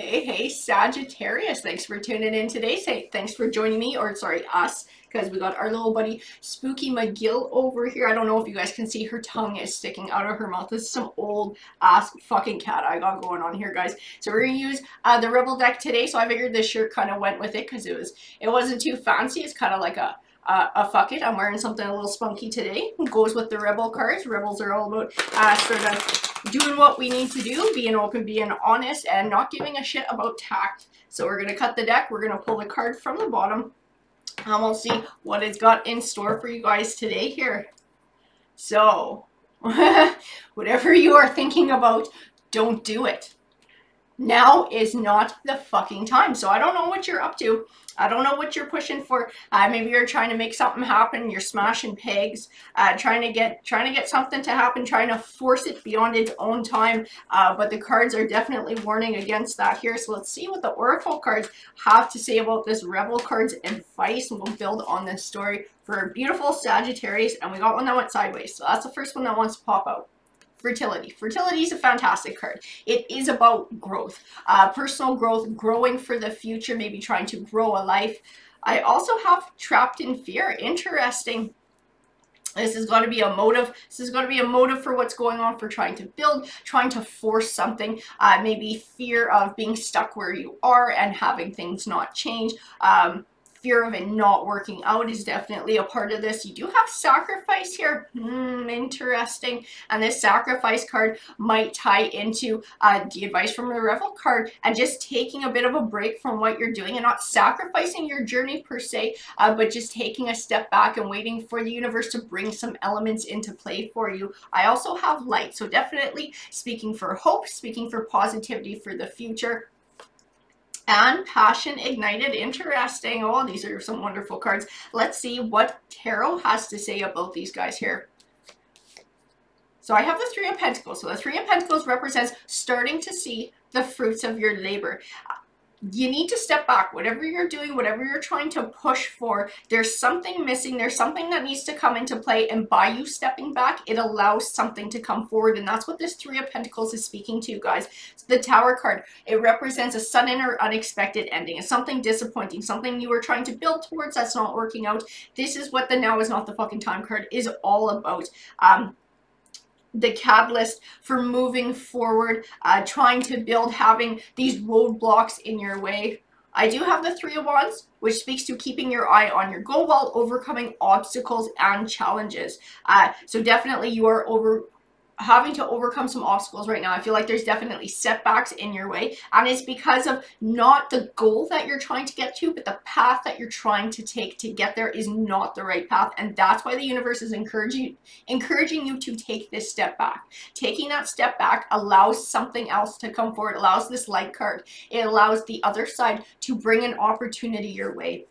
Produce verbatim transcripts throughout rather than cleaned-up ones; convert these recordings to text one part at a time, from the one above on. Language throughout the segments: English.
Hey, hey, Sagittarius. Thanks for tuning in today. Say thanks for joining me, or sorry, us, because we got our little buddy Spooky McGill over here. I don't know if you guys can see, her tongue is sticking out of her mouth. This is some old ass fucking cat I got going on here, guys. So we're gonna use uh, the Rebel deck today. So I figured this shirt kind of went with it because it was it wasn't too fancy. It's kind of like a Uh, uh, fuck it, I'm wearing something a little spunky today. It goes with the Rebel cards. Rebels are all about uh, sort of doing what we need to do, being open, being honest, and not giving a shit about tact. So we're going to cut the deck. We're going to pull the card from the bottom, and we'll see what it's got in store for you guys today here. So, whatever you are thinking about, don't do it. Now is not the fucking time. So I don't know what you're up to. I don't know what you're pushing for. Uh, maybe you're trying to make something happen. You're smashing pegs, uh, trying to get trying to get something to happen, trying to force it beyond its own time. Uh, but the cards are definitely warning against that here. So let's see what the Oracle cards have to say about this Rebel cards advice, and we'll build on this story for a beautiful Sagittarius. And we got one that went sideways. So that's the first one that wants to pop out. Fertility. Fertility is a fantastic card. It is about growth, uh, personal growth, growing for the future, maybe trying to grow a life. I also have Trapped in Fear. Interesting. This is going to be a motive. This is going to be a motive for what's going on, for trying to build, trying to force something. Uh, maybe fear of being stuck where you are and having things not change. Um, Fear of it not working out is definitely a part of this. You do have Sacrifice here. Hmm, interesting. And this Sacrifice card might tie into uh, the advice from the Rebel card, and just taking a bit of a break from what you're doing and not sacrificing your journey per se, uh, but just taking a step back and waiting for the universe to bring some elements into play for you. I also have Light. So definitely speaking for hope, speaking for positivity for the future. And Passion Ignited. Interesting. Oh, these are some wonderful cards. Let's see what tarot has to say about these guys here. So I have the Three of Pentacles. So the Three of Pentacles represents starting to see the fruits of your labor. You need to step back. Whatever you're doing, whatever you're trying to push for, there's something missing. There's something that needs to come into play, and by you stepping back, it allows something to come forward, and that's what this Three of Pentacles is speaking to, guys. So the Tower card, it represents a sudden or unexpected ending. It's something disappointing, something you were trying to build towards that's not working out. This is what the Now is Not the Fucking Time card is all about. Um, the catalyst for moving forward, uh, trying to build, having these roadblocks in your way. I do have the Three of Wands, which speaks to keeping your eye on your goal while overcoming obstacles and challenges. Uh, so definitely you are over having to overcome some obstacles right now. I feel like there's definitely setbacks in your way, and it's because of not the goal that you're trying to get to, but the path that you're trying to take to get there is not the right path, and that's why the universe is encouraging encouraging you to take this step back. Taking that step back allows something else to come forward. It allows this Light card. It allows the other side to bring an opportunity your way.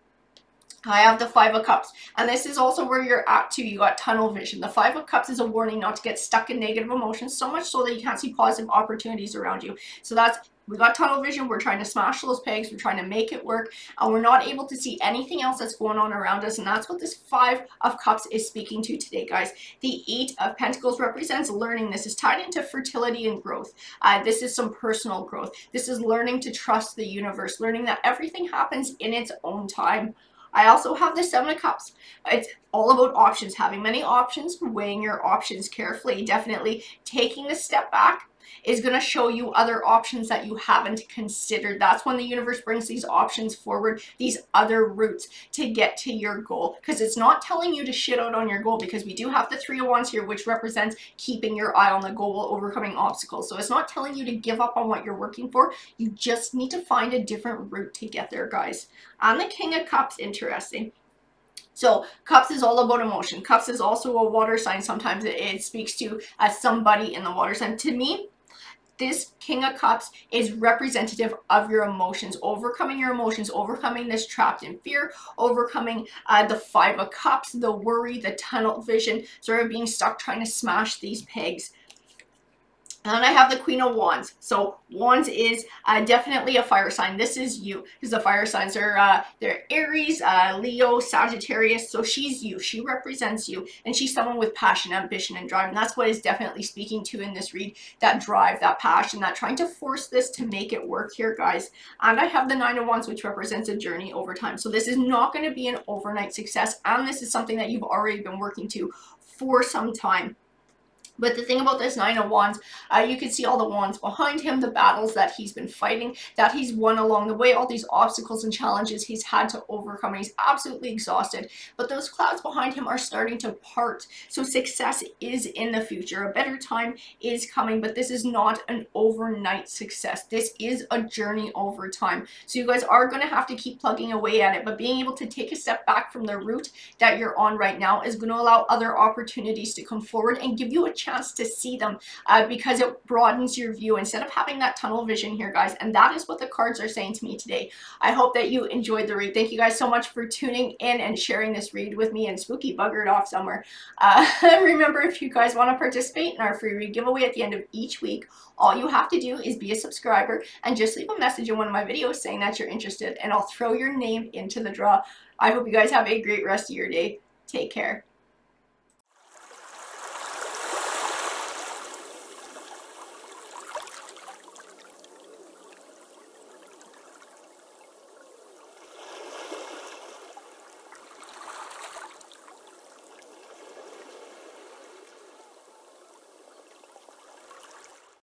I have the Five of Cups, and this is also where you're at too. You got tunnel vision. The Five of Cups is a warning not to get stuck in negative emotions, so much so that you can't see positive opportunities around you. So that's, we got tunnel vision. We're trying to smash those pegs. We're trying to make it work, and we're not able to see anything else that's going on around us, and that's what this Five of Cups is speaking to today, guys. The Eight of Pentacles represents learning. This is tied into fertility and growth. Uh, this is some personal growth. This is learning to trust the universe, learning that everything happens in its own time. I also have the Seven of Cups. It's all about options, having many options, weighing your options carefully. Definitely taking a step back is going to show you other options that you haven't considered. That's when the universe brings these options forward, these other routes to get to your goal, because it's not telling you to shit out on your goal, because we do have the Three of Wands here, which represents keeping your eye on the goal while overcoming obstacles. So it's not telling you to give up on what you're working for. You just need to find a different route to get there, guys. And the King of Cups, interesting. So Cups is all about emotion. Cups is also a water sign. Sometimes it, it speaks to uh, somebody in the water sign. To me, this King of Cups is representative of your emotions, overcoming your emotions, overcoming this trapped in fear, overcoming uh, the Five of Cups, the worry, the tunnel vision, sort of being stuck trying to smash these pegs. And then I have the Queen of Wands. So Wands is uh, definitely a fire sign. This is you, because the fire signs are uh, they're Aries, uh, Leo, Sagittarius. So she's you. She represents you, and she's someone with passion, ambition, and drive. And that's what is definitely speaking to in this read, that drive, that passion, that trying to force this to make it work here, guys. And I have the Nine of Wands, which represents a journey over time. So this is not going to be an overnight success, and this is something that you've already been working to for some time. But the thing about this Nine of Wands, uh, you can see all the wands behind him, the battles that he's been fighting, that he's won along the way, all these obstacles and challenges he's had to overcome. He's absolutely exhausted, but those clouds behind him are starting to part. So success is in the future. A better time is coming, but this is not an overnight success. This is a journey over time. So you guys are going to have to keep plugging away at it, but being able to take a step back from the route that you're on right now is going to allow other opportunities to come forward and give you a chance to see them, uh, because it broadens your view instead of having that tunnel vision here, guys. And that is what the cards are saying to me today. I hope that you enjoyed the read. Thank you guys so much for tuning in and sharing this read with me. And Spooky buggered off somewhere. Uh, remember, if you guys want to participate in our free read giveaway at the end of each week, all you have to do is be a subscriber and just leave a message in one of my videos saying that you're interested, and I'll throw your name into the draw. I hope you guys have a great rest of your day. Take care.